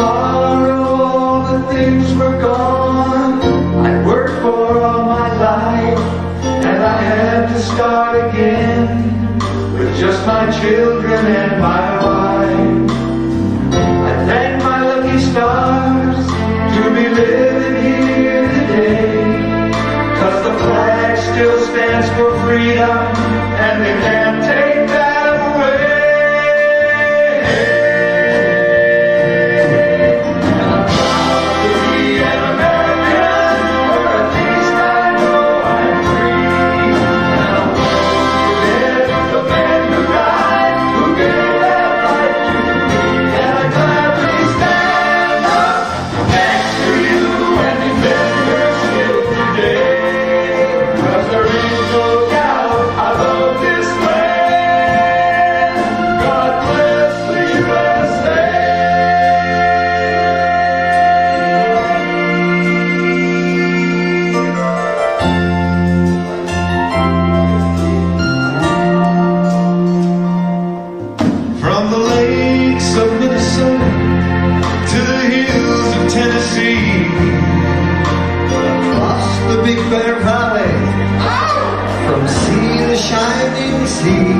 tomorrow the things were gone I'd worked for all my life, and I had to start again with just my children and my wife. I thank my lucky stars to be living here today, 'cause the flag still stands for freedom, and we can't take that away. From sea to shining sea.